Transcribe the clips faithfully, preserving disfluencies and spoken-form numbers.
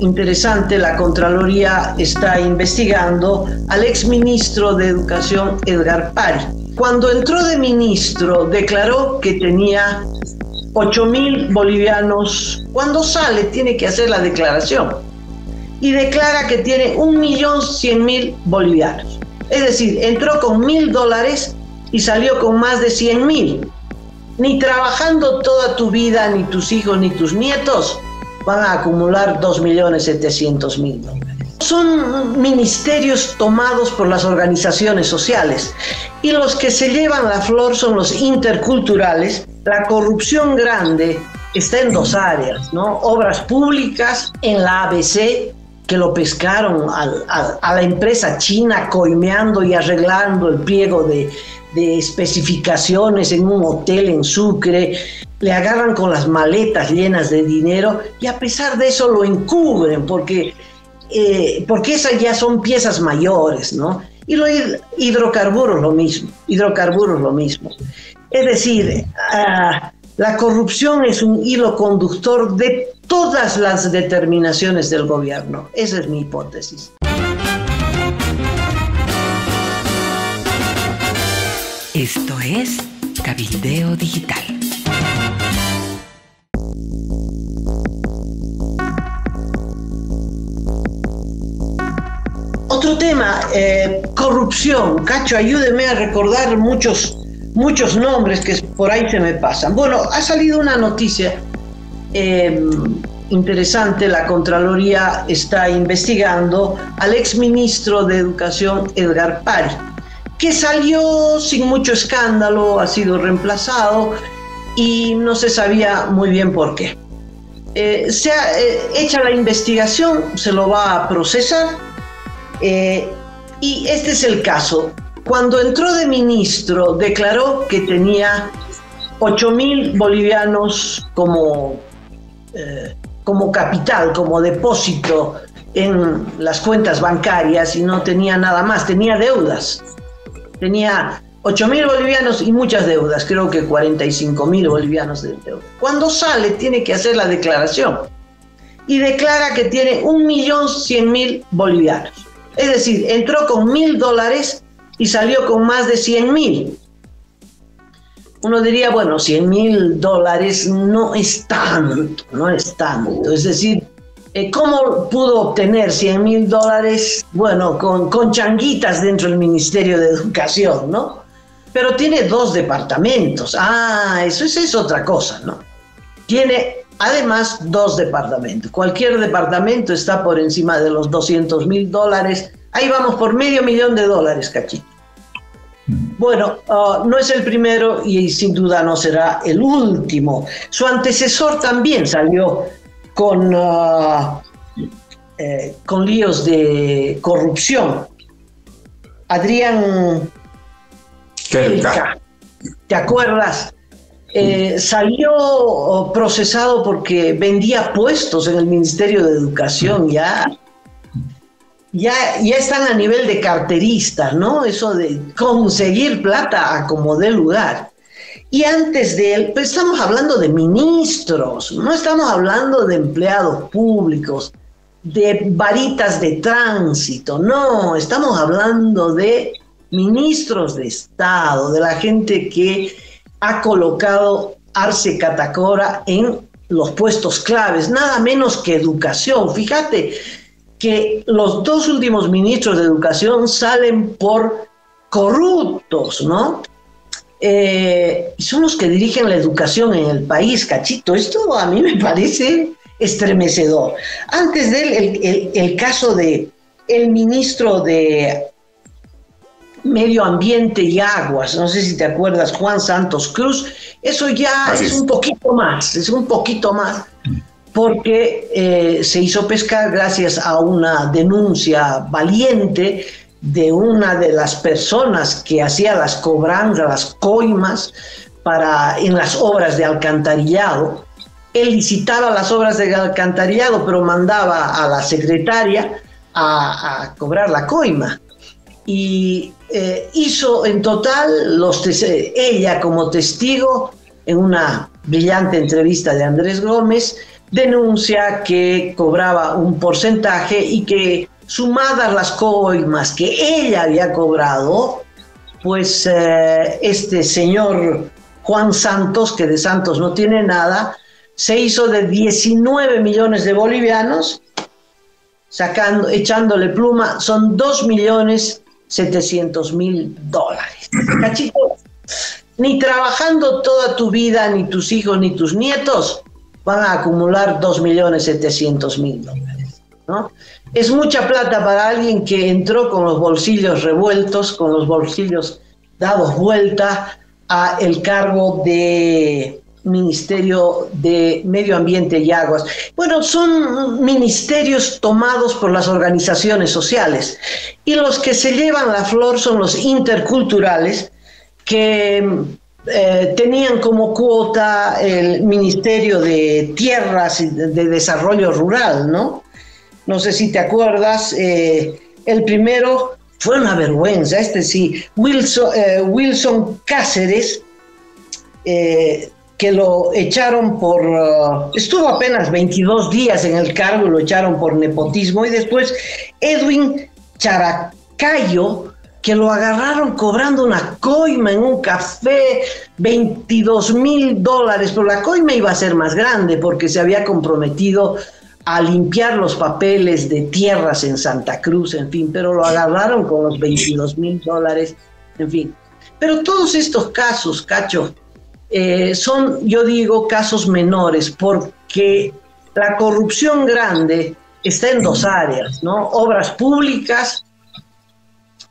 Interesante, la Contraloría está investigando al exministro de Educación, Edgar Pari. Cuando entró de ministro, declaró que tenía ocho mil bolivianos. Cuando sale, tiene que hacer la declaración. Y declara que tiene un millón cien mil bolivianos. Es decir, entró con mil dólares y salió con más de cien mil. Ni trabajando toda tu vida, ni tus hijos, ni tus nietos, van a acumular dos millones setecientos mil dólares. Son ministerios tomados por las organizaciones sociales y los que se llevan la flor son los interculturales. La corrupción grande está en dos áreas, ¿no? Obras públicas en la A B C, que lo pescaron al, al, a la empresa china coimeando y arreglando el pliego de, de especificaciones en un hotel en Sucre. Le agarran con las maletas llenas de dinero y a pesar de eso lo encubren porque, eh, porque esas ya son piezas mayores, ¿no? Y los hidrocarburos lo mismo, hidrocarburos lo mismo. Es decir, uh, la corrupción es un hilo conductor de todas las determinaciones del gobierno. Esa es mi hipótesis. Esto es Cabildeo Digital. Otro tema, eh, corrupción. Cacho, ayúdeme a recordar muchos, muchos nombres que por ahí se me pasan. Bueno, ha salido una noticia eh, interesante. La Contraloría está investigando al exministro de Educación, Edgar Pari, que salió sin mucho escándalo, ha sido reemplazado y no se sabía muy bien por qué. Eh, se ha eh, hecha la investigación, se lo va a procesar eh, y este es el caso. Cuando entró de ministro, declaró que tenía ocho mil bolivianos como, eh, como capital, como depósito en las cuentas bancarias y no tenía nada más, tenía deudas. Tenía ocho mil bolivianos y muchas deudas, creo que cuarenta y cinco mil bolivianos de deuda. Cuando sale, tiene que hacer la declaración y declara que tiene un millón cien mil bolivianos. Es decir, entró con mil dólares y salió con más de cien mil. Uno diría, bueno, cien mil dólares no es tanto, no es tanto. Es decir, ¿cómo pudo obtener cien mil dólares? Bueno, con, con changuitas dentro del Ministerio de Educación, ¿no? Pero tiene dos departamentos. Ah, eso es, es otra cosa, ¿no? Tiene además dos departamentos. Cualquier departamento está por encima de los doscientos mil dólares. Ahí vamos por medio millón de dólares, cachito. Bueno, uh, no es el primero y sin duda no será el último. Su antecesor también salió con, uh, eh, con líos de corrupción. Adrián Cerca, ¿te acuerdas? Eh, salió procesado porque vendía puestos en el Ministerio de Educación. Ya, ya, ya están a nivel de carteristas, ¿no? Eso de conseguir plata a como dé lugar. Y antes de él, pues estamos hablando de ministros, no estamos hablando de empleados públicos, de varitas de tránsito, no, estamos hablando de ministros de Estado, de la gente que ha colocado Arce Catacora en los puestos claves, nada menos que educación. Fíjate que los dos últimos ministros de educación salen por corruptos, ¿no? Eh, son los que dirigen la educación en el país, cachito. Esto a mí me parece estremecedor. Antes de él, el, el, el caso de el ministro de Medio Ambiente y Aguas, no sé si te acuerdas, Juan Santos Cruz. Eso ya es, es un poquito más, es un poquito más, porque eh, se hizo pescar gracias a una denuncia valiente de una de las personas que hacía las cobranzas, las coimas para, en las obras de alcantarillado. Él licitaba las obras de alcantarillado, pero mandaba a la secretaria a, a cobrar la coima. Y eh, hizo en total, los ella como testigo, en una brillante entrevista de Andrés Gómez, denuncia que cobraba un porcentaje y que sumadas las coimas que ella había cobrado, pues eh, este señor Juan Santos, que de Santos no tiene nada, se hizo de diecinueve millones de bolivianos, sacando, echándole pluma, son dos millones setecientos mil dólares. Cachito, ni trabajando toda tu vida, ni tus hijos, ni tus nietos, van a acumular dos millones setecientos mil dólares, ¿no? Es mucha plata para alguien que entró con los bolsillos revueltos, con los bolsillos dados vuelta a el cargo de Ministerio de Medio Ambiente y Aguas. Bueno, son ministerios tomados por las organizaciones sociales y los que se llevan la flor son los interculturales que eh, tenían como cuota el Ministerio de Tierras y de Desarrollo Rural, ¿no? No sé si te acuerdas, eh, el primero fue una vergüenza, este sí, Wilson, eh, Wilson Cáceres, eh, que lo echaron por... Uh, estuvo apenas veintidós días en el cargo, lo echaron por nepotismo, y después Edwin Characayo, que lo agarraron cobrando una coima en un café, veintidós mil dólares, pero la coima iba a ser más grande porque se había comprometido a limpiar los papeles de tierras en Santa Cruz, en fin, pero lo agarraron con los veintidós mil dólares, en fin. Pero todos estos casos, Cacho, eh, son, yo digo, casos menores, porque la corrupción grande está en dos áreas, ¿no? Obras públicas,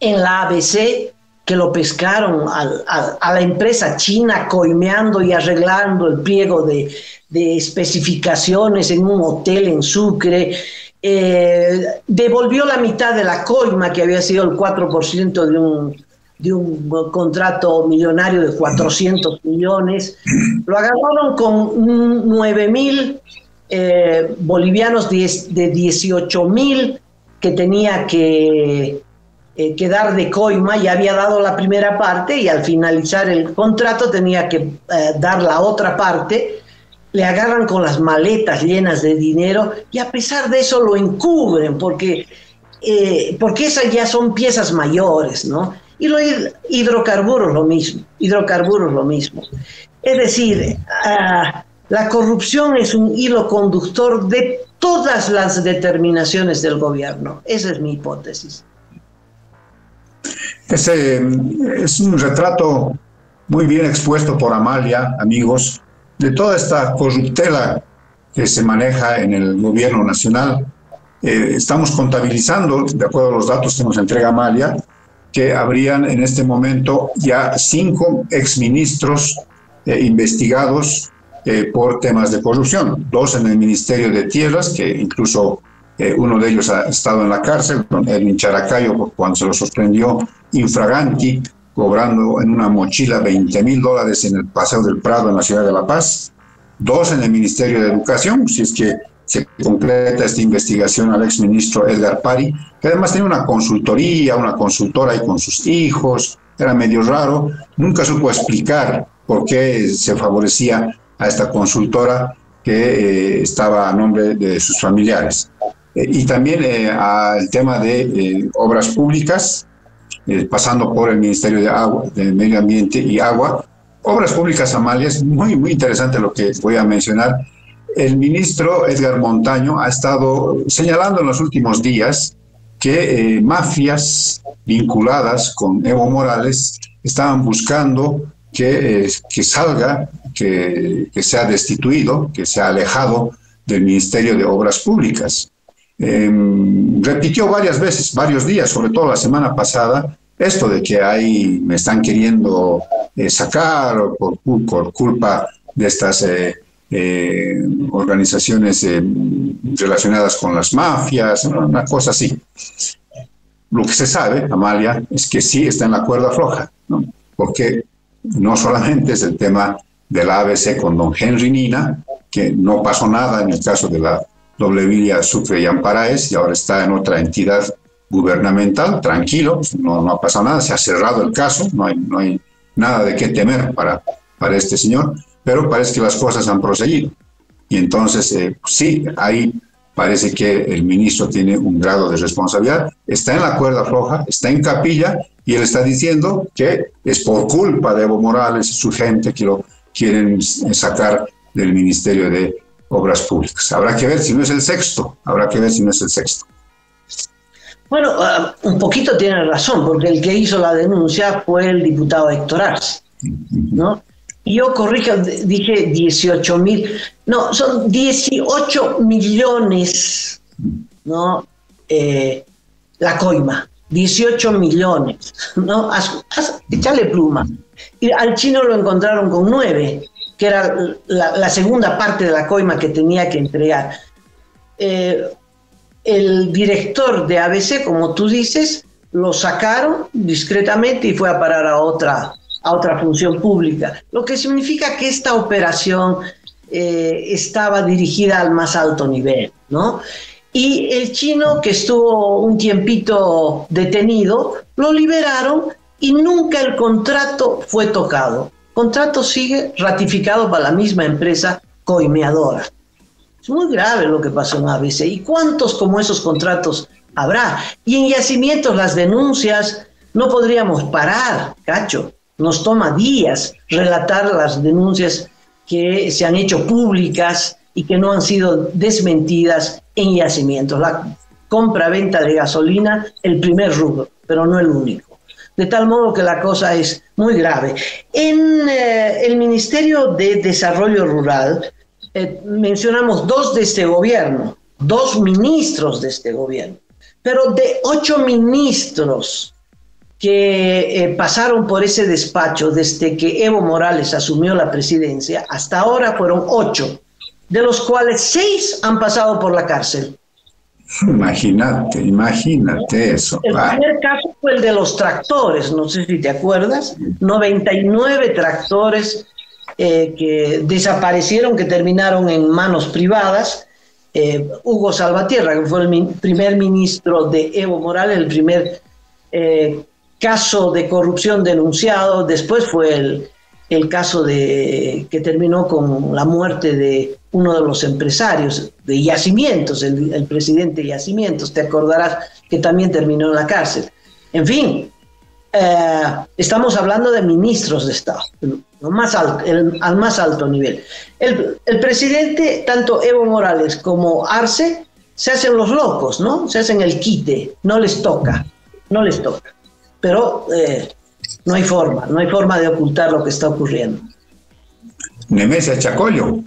en la A B C, que lo pescaron al, a, a la empresa china coimeando y arreglando el pliego de... de especificaciones en un hotel en Sucre, eh, devolvió la mitad de la coima que había sido el cuatro por ciento de un, de un contrato millonario de cuatrocientos millones, lo agarraron con nueve mil eh, bolivianos de dieciocho mil que tenía que eh, quedar de coima, y había dado la primera parte y al finalizar el contrato tenía que eh, dar la otra parte. Le agarran con las maletas llenas de dinero y a pesar de eso lo encubren porque, eh, porque esas ya son piezas mayores, ¿no? Y los hidrocarburos lo mismo, hidrocarburos lo mismo. Es decir, uh, la corrupción es un hilo conductor de todas las determinaciones del gobierno. Esa es mi hipótesis. Ese es un retrato muy bien expuesto por Amalia, amigos, de toda esta corruptela que se maneja en el gobierno nacional. Eh, estamos contabilizando, de acuerdo a los datos que nos entrega Amalia, que habrían en este momento ya cinco exministros eh, investigados eh, por temas de corrupción, dos en el Ministerio de Tierras, que incluso eh, uno de ellos ha estado en la cárcel, Edwin Characayo, cuando se lo sorprendió infraganti, cobrando en una mochila veinte mil dólares en el Paseo del Prado en la ciudad de La Paz, dos en el Ministerio de Educación, si es que se completa esta investigación al exministro Edgar Pari, que además tenía una consultoría, una consultora ahí con sus hijos, era medio raro, nunca supo explicar por qué se favorecía a esta consultora que eh, estaba a nombre de sus familiares. Eh, y también eh, al tema de eh, obras públicas, Eh, pasando por el Ministerio de, Agua, de Medio Ambiente y Agua. Obras públicas, Amalia, es muy, muy interesante lo que voy a mencionar. El ministro Edgar Montaño ha estado señalando en los últimos días que eh, mafias vinculadas con Evo Morales estaban buscando que, eh, que salga, que, que sea destituido, que sea alejado del Ministerio de Obras Públicas. Eh, repitió varias veces, varios días, sobre todo la semana pasada, esto de que ahí me están queriendo eh, sacar por, por culpa de estas eh, eh, organizaciones eh, relacionadas con las mafias, una cosa así. Lo que se sabe, Amalia, es que sí está en la cuerda floja, ¿no? Porque no solamente es el tema de la A B C con don Henry Nina, que no pasó nada en el caso de la Doble Villa, Sucre y Amparaes, y ahora está en otra entidad gubernamental, tranquilo, no, no ha pasado nada, se ha cerrado el caso, no hay, no hay nada de qué temer para, para este señor, pero parece que las cosas han proseguido. Y entonces, eh, sí, ahí parece que el ministro tiene un grado de responsabilidad, está en la cuerda floja, está en capilla, y él está diciendo que es por culpa de Evo Morales y su gente que lo quieren sacar del Ministerio de Obras Públicas. Habrá que ver si no es el sexto, habrá que ver si no es el sexto. Bueno, uh, un poquito tiene razón, porque el que hizo la denuncia fue el diputado Héctor Arce, ¿no? Yo corrijo, dije dieciocho mil, no, son dieciocho millones, ¿no? Eh, la coima, dieciocho millones, ¿no? Haz, haz, échale pluma. Y al chino lo encontraron con nueve, que era la, la segunda parte de la coima que tenía que entregar. Eh, El director de A B C, como tú dices, lo sacaron discretamente y fue a parar a otra, a otra función pública. Lo que significa que esta operación eh, estaba dirigida al más alto nivel, ¿no? Y el chino, que estuvo un tiempito detenido, lo liberaron y nunca el contrato fue tocado. El contrato sigue ratificado para la misma empresa coimeadora. Es muy grave lo que pasó en A B C. ¿Y cuántos como esos contratos habrá? Y en Yacimientos las denuncias no podríamos parar, Cacho. Nos toma días relatar las denuncias que se han hecho públicas y que no han sido desmentidas en Yacimientos. La compra-venta de gasolina, el primer rubro, pero no el único. De tal modo que la cosa es muy grave. En eh, el Ministerio de Desarrollo Rural... Eh, mencionamos dos de este gobierno, dos ministros de este gobierno, pero de ocho ministros que eh, pasaron por ese despacho desde que Evo Morales asumió la presidencia, hasta ahora fueron ocho, de los cuales seis han pasado por la cárcel. Imagínate, imagínate eso. El va. primer caso fue el de los tractores, no sé si te acuerdas, noventa y nueve tractores Eh, que desaparecieron, que terminaron en manos privadas. eh, Hugo Salvatierra, que fue el min- primer ministro de Evo Morales, el primer eh, caso de corrupción denunciado. Después fue el, el caso de, que terminó con la muerte de uno de los empresarios de Yacimientos, el, el presidente de Yacimientos, te acordarás, que también terminó en la cárcel. En fin, eh, estamos hablando de ministros de Estado, más alto, el, al más alto nivel. El, el presidente, tanto Evo Morales como Arce, se hacen los locos, ¿no? Se hacen el quite, no les toca, no les toca. Pero eh, no hay forma, no hay forma de ocultar lo que está ocurriendo. Nemesia Achacollo,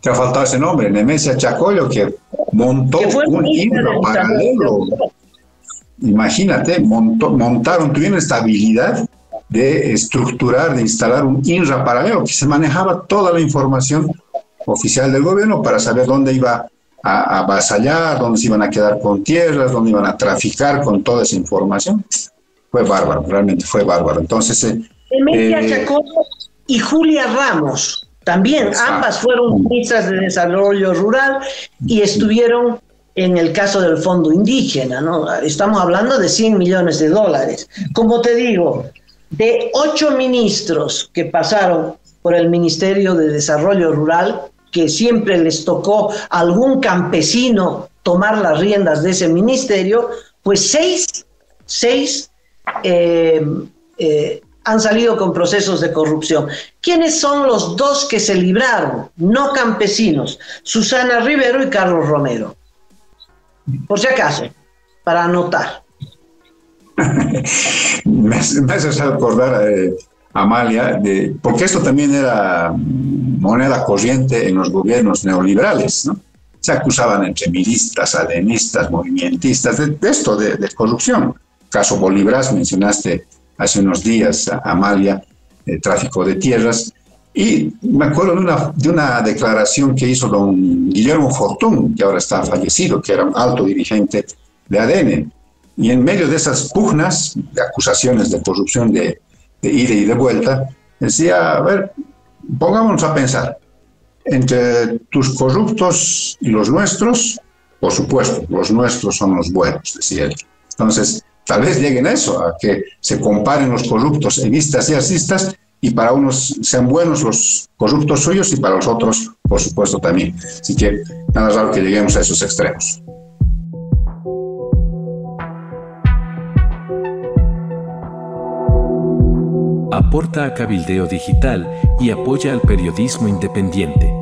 te ha faltado ese nombre, Nemesia Achacollo, que montó que un I N R A paralelo. Imagínate, montó, montaron, tuvieron estabilidad de estructurar, de instalar un I N R A paralelo, que se manejaba toda la información oficial del gobierno para saber dónde iba a avasallar, dónde se iban a quedar con tierras, dónde iban a traficar con toda esa información. Fue bárbaro, realmente fue bárbaro. Entonces, eh, Nemesia eh, Achacollo y Julia Ramos, también, exacto. Ambas fueron ministras de Desarrollo Rural y estuvieron en el caso del Fondo Indígena, ¿no? Estamos hablando de cien millones de dólares. Como te digo, de ocho ministros que pasaron por el Ministerio de Desarrollo Rural, que siempre les tocó a algún campesino tomar las riendas de ese ministerio, pues seis, seis eh, eh, han salido con procesos de corrupción. ¿Quiénes son los dos que se libraron? No campesinos, Susana Rivero y Carlos Romero. Por si acaso, para anotar. me haces acordar, eh, Amalia, de, porque esto también era moneda corriente en los gobiernos neoliberales, ¿no? Se acusaban entre miristas, adenistas, movimientistas, de, de esto, de, de corrupción. Caso Bolívar, mencionaste hace unos días, Amalia, el tráfico de tierras. Y me acuerdo de una, de una declaración que hizo don Guillermo Fortún, que ahora está fallecido, que era un alto dirigente de A D N. Y en medio de esas pugnas, de acusaciones de corrupción de, de ida y de vuelta, decía, a ver, pongámonos a pensar, entre tus corruptos y los nuestros, por supuesto, los nuestros son los buenos, decía él. Entonces, tal vez lleguen a eso, a que se comparen los corruptos, evistas y asistas, y para unos sean buenos los corruptos suyos y para los otros, por supuesto, también. Así que nada raro que lleguemos a esos extremos. Aporta a Cabildeo Digital y apoya al periodismo independiente.